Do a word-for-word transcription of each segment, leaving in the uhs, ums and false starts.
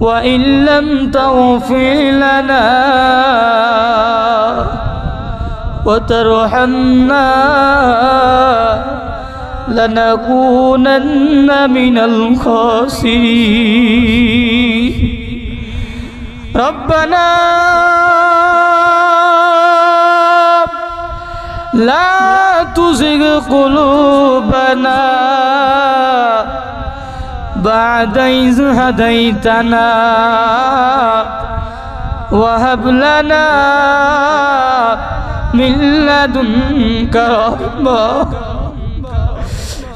وإن لم تغفر لنا وترحمنا لنكونن من الخاسرين ربنا لا تزغ قلوبنا بعد إذ هديتنا وهب لنا من لدنك رحمة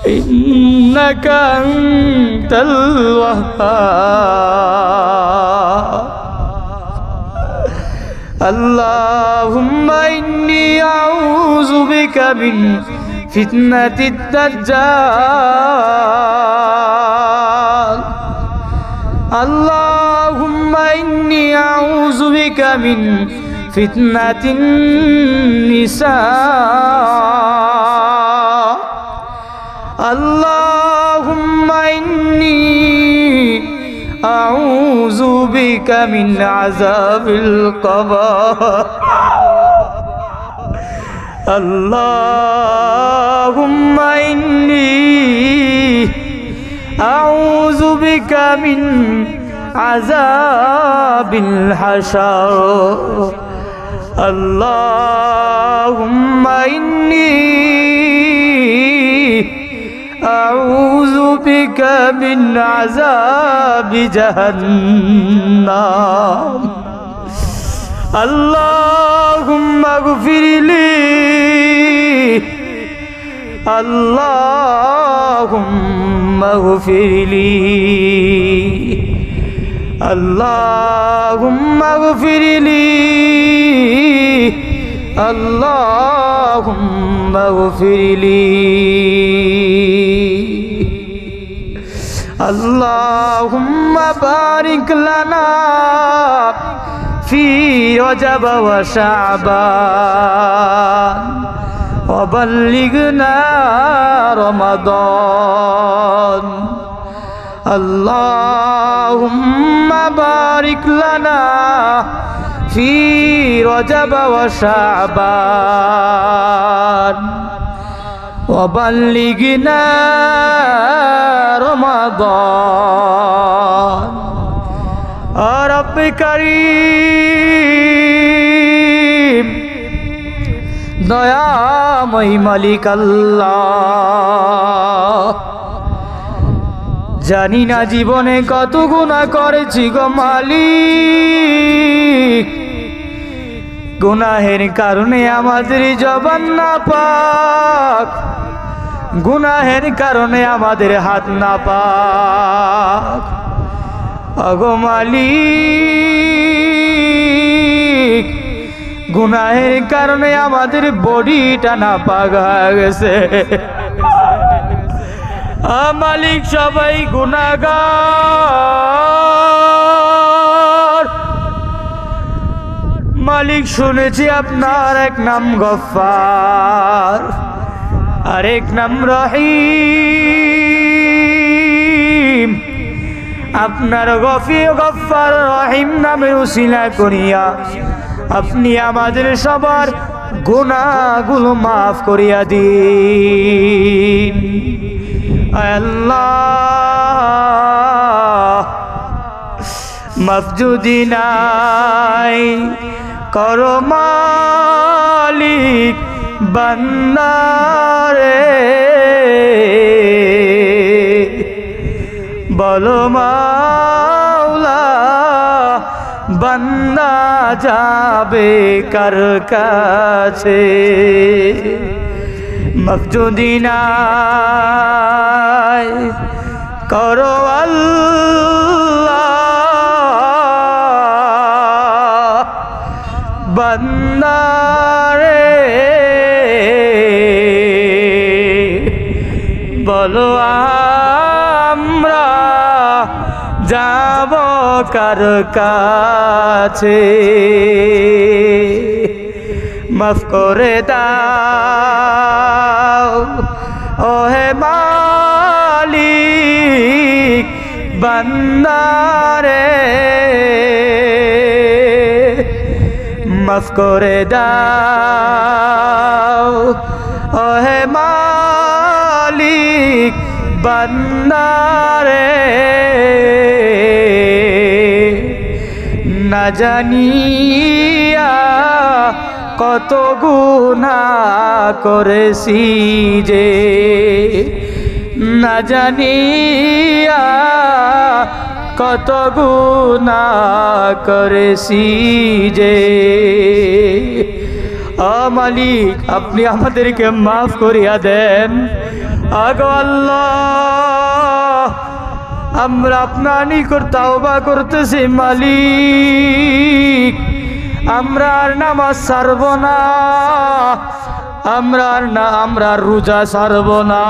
إنك أنت الوهاب اللهم إني أعوذ بك من فتنة الدجال اللهم إني أعوذ بك من فتنة النساء اللهم إني أعوذ بك من عذاب القبر اللهم إني أعوذ بك من عذاب الحشر اللهم إني أعوذ بك من عذاب جهنم اللهم اغفر لي اللهم اغفر لي اللهم اغفر لي اللهم اغفر لي اللهم بارك لنا في رجب وشعبان وبلغنا رمضان اللهم بارك لنا في رجب وشعبان وبلغنا رمضان يا رب كريم ديامي ملك الله जानी ना जीवने कत गुना करेछि गो मालिक गुनाहेर कारणे आमादेर जबान ना पाक गुनाहेर कारणे आमादेर हाथ ना पाक अगो मालिक गुनाहेर कारणे आमादेर बडीटा ना पाक हये गेछे मालिक सबाई गुनागार मालिक शुनेछि आपनार एक नाम गफ्फार और एक नाम रहीम आपनार गफिर गफ्फार रहीम नामे उसिला करिया आपनी आमादेर सबार गुनाहगुलो माफ करिया दिन अल्लाह माफ जुदी नाई करो मालिक बन्दारे बोलो मौला बन्दा जाबे कर काछे माफ जुदी नाई करो अल्लाह बंदा रे बोलो आम्रा जाबो कार काछे माफ करे दाओ ओ हे मालिक बंदा रे मस्कोरे जाओ ओहे मालिक बंदा रे ना जानिया कत गुना करेছি जे ना जानिया कत गुना करेছি जे मालिक अपनी আমাদেরকে माफ करिया दें আগো আল্লাহ আমরা আপনার নিকট তওবা করতেছি মালিক আমরা আর নামাজ ছাড়ব না আমরা আর না আমরা রোজা ছাড়ব না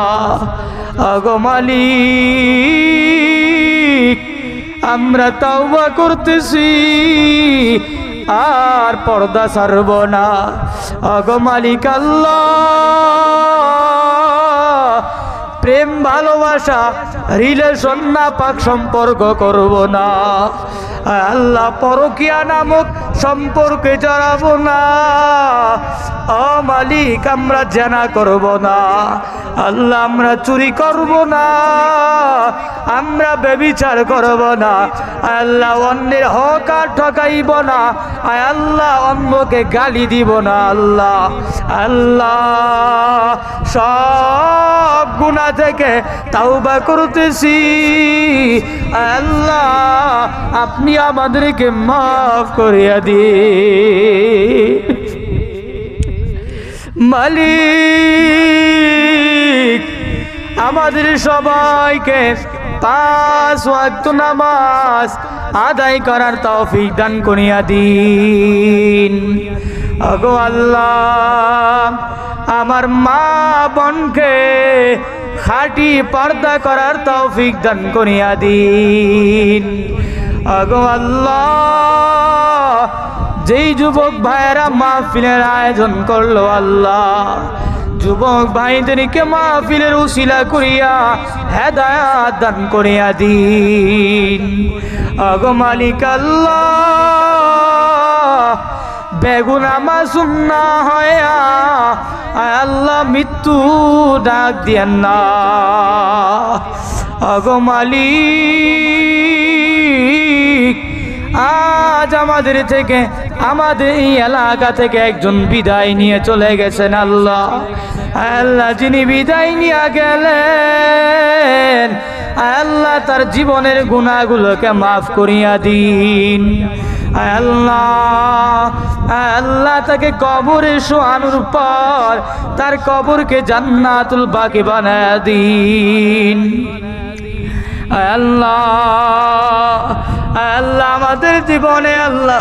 আগো মালিক আমরা তওবা করতেছি আর পর্দা ছাড়ব না আগো মালিক আল্লাহ প্রেম ভালোবাসা রিলেশন না পাক সম্পর্ক করব না আল্লাহ পরকিয়া নামক সম্পর্কে জড়াবো না ও মালিক আমরা জানা করব না আল্লাহ আমরা চুরি করব না আমরা ব্যভিচার করব না আল্লাহ অন্যের হক আর ঠকাইব না আল্লাহ অন্যকে গালি দিব না আল্লাহ আল্লাহ সব গুনাহ থেকে তওবা করতেছি আল্লাহ আপনি আমাদেরকে মাফ করিয়া দিন মালিক আমাদের সবাইকে পাঁচ ওয়াক্ত নামাজ আদায় করার তৌফিক দান করিয়া দিন আগো আল্লাহ আমার মা বোনকে খাঁটি পর্দা করার তৌফিক দান করিয়া দিন আগো আল্লাহ যেই যুবক ভাইয়েরা মাহফিলের আয়োজন করলো আল্লাহ যুবক ভাইদেরকে মাহফিলের উসিলা করিয়া হেদায়াত দান করিয়া দিন আগো মালিক আল্লাহ বেগুনা মাসুম না হয়া আল্লাহ মৃত্যু ডাক দিয়েন না আগো মালিক আজ আমাদের থেকে আমাদের এই এলাকা থেকে একজন বিদায় নিয়ে চলে গেছেন আল্লাহ আল্লাহ যিনি বিদায় নিয়ে গেলেন আল্লাহ তার জীবনের গুনাহগুলোকে মাফ করিয়া দিন আল্লাহ আল্লাহ তাকে কবরে শোয়ানোর পর তার কবরকে জান্নাতুল বাকি বানায়া দিন আল্লাহ আল্লাহ আমাদের জীবনে আল্লাহ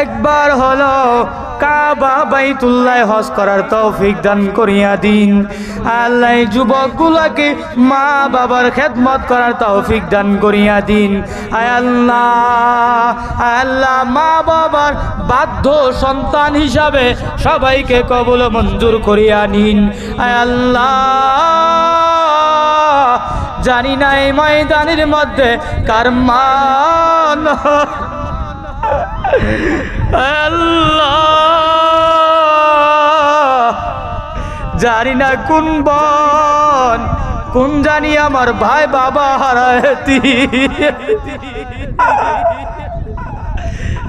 একবার হলো কাবা বাইতুল্লাহ হজ করার তৌফিক দান করিয়া দিন আল্লাহ যুবকগুলোকে মা বাবার খেদমত করার তৌফিক দান করিয়া দিন আয় আল্লাহ আল্লাহ মা বাবার বাধ্য সন্তান হিসাবে সবাইকে কবুল মঞ্জুর করিয়া নিন আয় আল্লাহ জানি না এই ময়দানের মধ্যে কার মা আল্লাহ জানি না কোন বোন কোন জানি আমার ভাই বাবা হারায়তি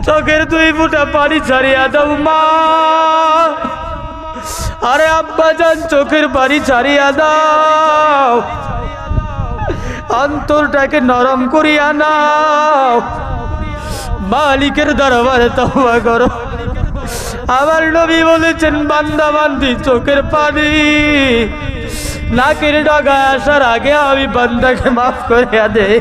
চোখের দুই ফুটা পানি ছাড়িয়া দাও মা আরে আব্বা জান চোখের পানি ছাড়িয়া দাও অন্তরটাকে নরম করিয়া নাও মালিকের দরবারে তওবা করো আমার নবী বলেছেন বান্দা বান্দি চোখের পানি নাকের ডগায় আসার আগে আমি বান্দাকে মাফ করিয়া দেই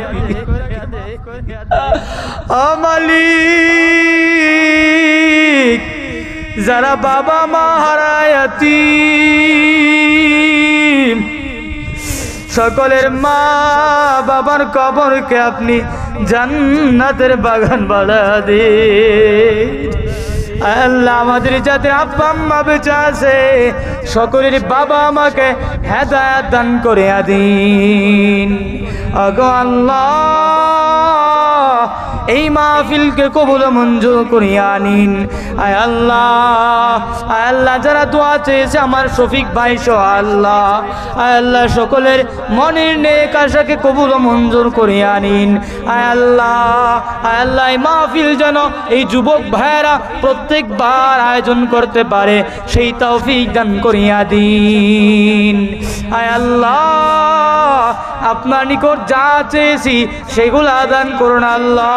ও মালিক যারা বাবা মা হারায়াতি সকলের মা বাবার কবরকে আপনি জান্নাতের বাগান বানায়া দিন अल्लाह আমাদের যাদের আব্বা আম্মা বেঁচে আছে সকলের বাবা মাকে হেদায়েত দান করে দিন। ওগো আল্লাহ এই মাহফিল কে কবুল মঞ্জুর করিয়া নিন। আয় আল্লাহ আয় আল্লাহ যারা দোয়া চেয়েছে আমার শফিক ভাই সহ আল্লাহ আয় আল্লাহ সকলের মনের নেক আশাকে কবুল মঞ্জুর করিয়া নিন। আয় আল্লাহ আয় আল্লাহ এই মাহফিল যেন এই যুবক ভাইরা প্রত্যেক বার আয়োজন করতে পারে সেই তৌফিক দান করিয়া দিন। আয় আল্লাহ আপনার নিকট যা চেয়েছি সেগুলো দান করুন আল্লাহ।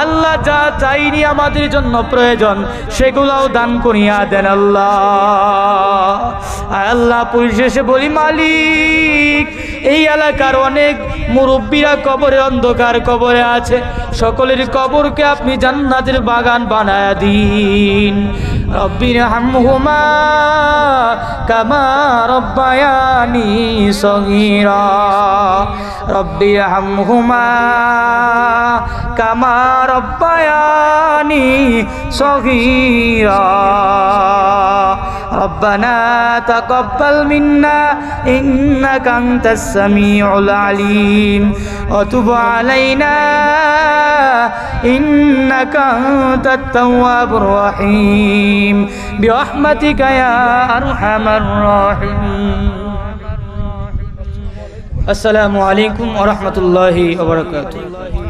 আল্লাহ যা চাইনি আমাদের জন্য প্রয়োজন সেগুলোও দান করিয়া দেন আল্লাহ। আল্লাহ পরিশেষে বলি মালিক এই এলাকার অনেক মুরব্বীরা কবরে অন্ধকার কবরে আছে সকলের কবরকে আপনি জান্নাতের বাগান বানায়া দিন। রব্বিরহামহুমা কামা রব্বায়ানি সগীরা রব্বিরহামহুমা কামা রব্বায়ানি সগীরা রব্বানা তাকাব্বাল মিন্না ইন্নাকা আনতাস সামিউল আলিম ওয়া তুব আলাইনা ইন্নাকা আনতাত তাওয়াবুর রহিম বিরহমাতিকা ইয়া আরহামার রাহিম। আসসালামু আলাইকুম ওয়া রাহমাতুল্লাহি ওয়া বারাকাতুহু।